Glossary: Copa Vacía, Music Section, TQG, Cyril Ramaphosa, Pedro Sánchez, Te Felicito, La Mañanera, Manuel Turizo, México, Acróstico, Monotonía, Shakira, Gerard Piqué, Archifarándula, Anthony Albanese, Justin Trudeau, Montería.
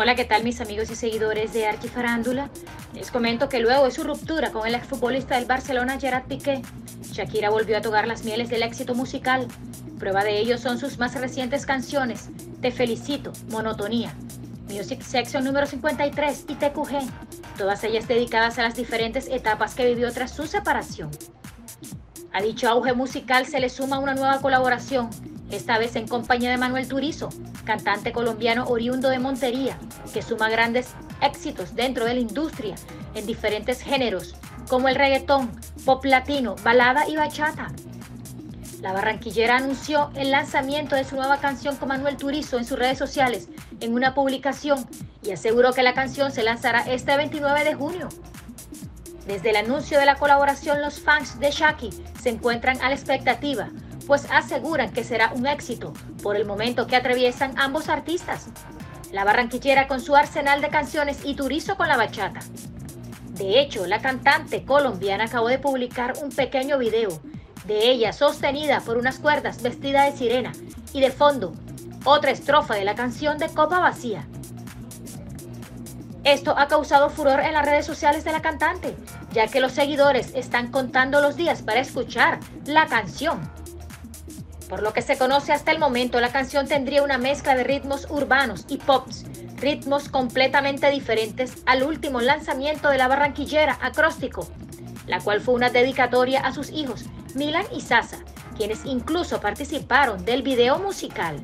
Hola, ¿qué tal mis amigos y seguidores de Archifarándula? Les comento que luego de su ruptura con el exfutbolista del Barcelona Gerard Piqué, Shakira volvió a tocar las mieles del éxito musical. Prueba de ello son sus más recientes canciones Te Felicito, Monotonía, Music Section número 53 y TQG, todas ellas dedicadas a las diferentes etapas que vivió tras su separación. A dicho auge musical se le suma una nueva colaboración, esta vez en compañía de Manuel Turizo, cantante colombiano oriundo de Montería, que suma grandes éxitos dentro de la industria en diferentes géneros, como el reggaetón, pop latino, balada y bachata. La barranquillera anunció el lanzamiento de su nueva canción con Manuel Turizo en sus redes sociales en una publicación y aseguró que la canción se lanzará este 29 de junio. Desde el anuncio de la colaboración, los fans de Shakira se encuentran a la expectativa, pues aseguran que será un éxito por el momento que atraviesan ambos artistas. La barranquillera con su arsenal de canciones y Turizo con la bachata. De hecho, la cantante colombiana acabó de publicar un pequeño video de ella sostenida por unas cuerdas vestida de sirena y de fondo otra estrofa de la canción de Copa Vacía. Esto ha causado furor en las redes sociales de la cantante, ya que los seguidores están contando los días para escuchar la canción. Por lo que se conoce hasta el momento, la canción tendría una mezcla de ritmos urbanos y pops, ritmos completamente diferentes al último lanzamiento de la barranquillera Acróstico, la cual fue una dedicatoria a sus hijos Milan y Sasa, quienes incluso participaron del video musical.